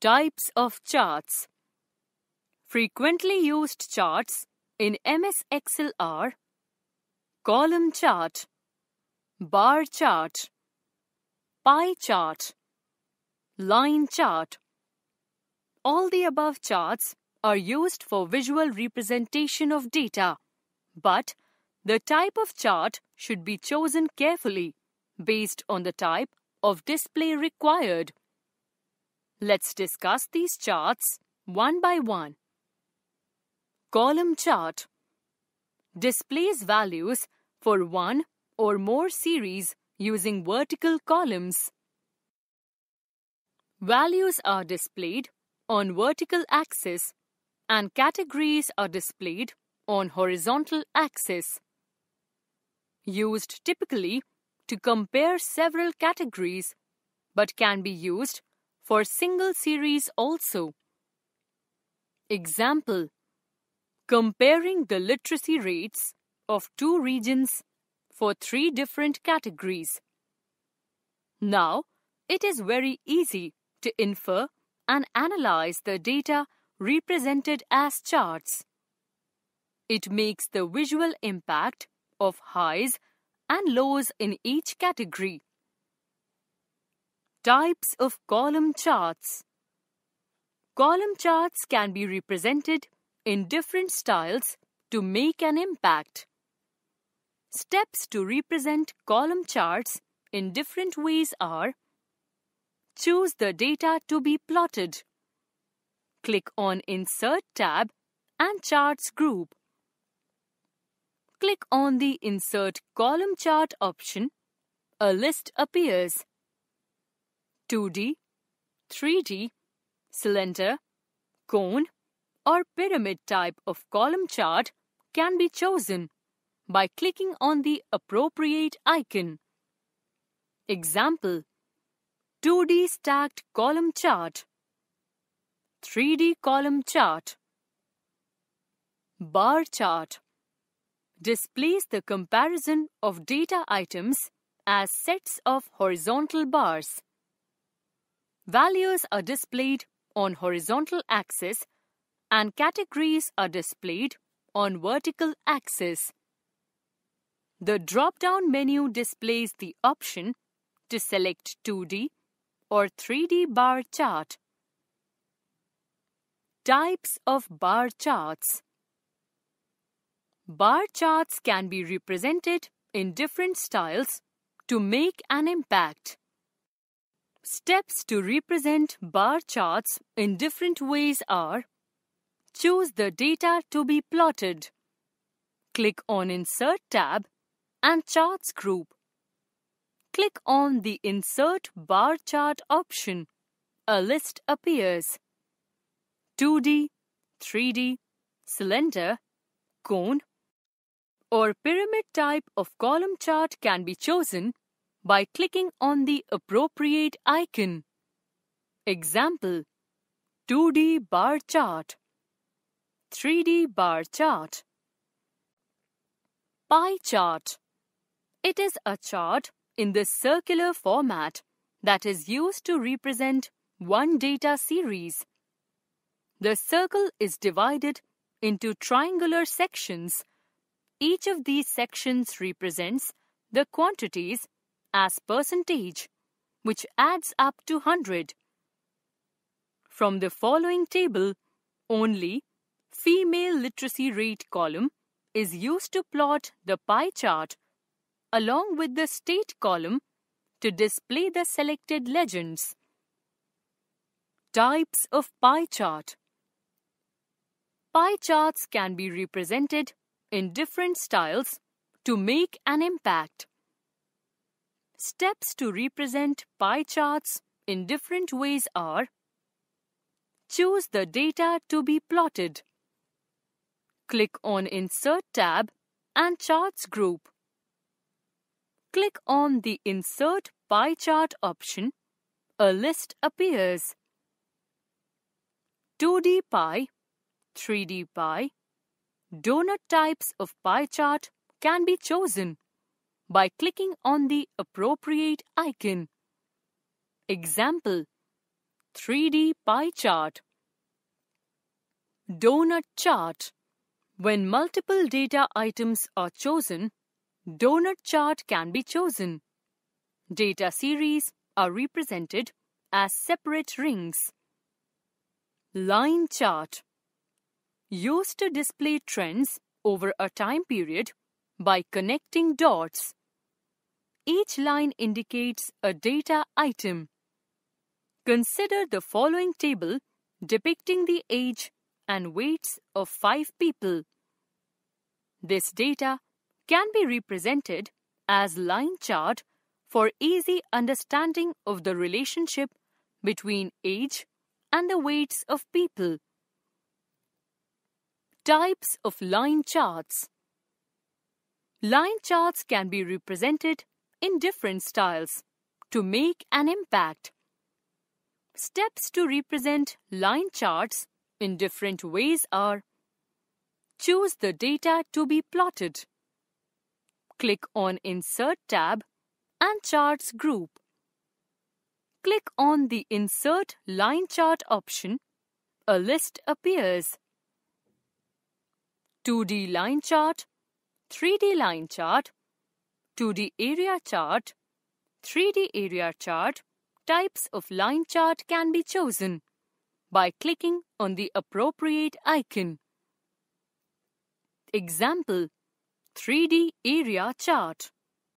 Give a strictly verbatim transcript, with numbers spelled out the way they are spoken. Types of charts. Frequently used charts in M S Excel are column chart, bar chart, pie chart, line chart. All the above charts are used for visual representation of data, but the type of chart should be chosen carefully based on the type of display required. Let's discuss these charts one by one. Column chart displays values for one or more series using vertical columns. Values are displayed on vertical axis and categories are displayed on horizontal axis. Used typically to compare several categories but can be used for single series also. Example: comparing the literacy rates of two regions for three different categories. Now, it is very easy to infer and analyze the data represented as charts. It makes the visual impact of highs and lows in each category. Types of column charts. Column charts can be represented in different styles to make an impact. Steps to represent column charts in different ways are: choose the data to be plotted. Click on Insert tab and Charts group. Click on the Insert Column Chart option. A list appears. two D, three D, cylinder, cone or pyramid type of column chart can be chosen by clicking on the appropriate icon. Example: two D stacked column chart, three D column chart. Bar chart displays the comparison of data items as sets of horizontal bars. Values are displayed on horizontal axis and categories are displayed on vertical axis. The drop-down menu displays the option to select two D or three D bar chart. Types of bar charts. Bar charts can be represented in different styles to make an impact. Steps to represent bar charts in different ways are: choose the data to be plotted. Click on Insert tab and Charts group. Click on the Insert Bar Chart option. A list appears. two D, three D, cylinder, cone or pyramid type of column chart can be chosen by clicking on the appropriate icon. Example: two D bar chart, three D bar chart. Pie chart. It is a chart in the circular format that is used to represent one data series. The circle is divided into triangular sections. Each of these sections represents the quantities as percentage, which adds up to one hundred. From the following table, only female literacy rate column is used to plot the pie chart along with the state column to display the selected legends. Types of pie chart. Pie charts can be represented in different styles to make an impact. Steps to represent pie charts in different ways are: choose the data to be plotted. Click on Insert tab and Charts group. Click on the Insert Pie Chart option. A list appears. two D pie, three D pie, donut types of pie chart can be chosen by clicking on the appropriate icon. Example: three D pie chart. Donut chart. When multiple data items are chosen, donut chart can be chosen. Data series are represented as separate rings. Line chart. Used to display trends over a time period by connecting dots. Each line indicates a data item. Consider the following table depicting the age and weights of five people. This data can be represented as line chart for easy understanding of the relationship between age and the weights of people. Types of line charts. Line charts can be represented in different styles to make an impact. Steps to represent line charts in different ways are: choose the data to be plotted. Click on Insert tab and Charts group. Click on the Insert Line Chart option. A list appears. two D line chart, three D line chart, two D area chart, three D area chart. Types of line chart can be chosen by clicking on the appropriate icon. Example: three D area chart.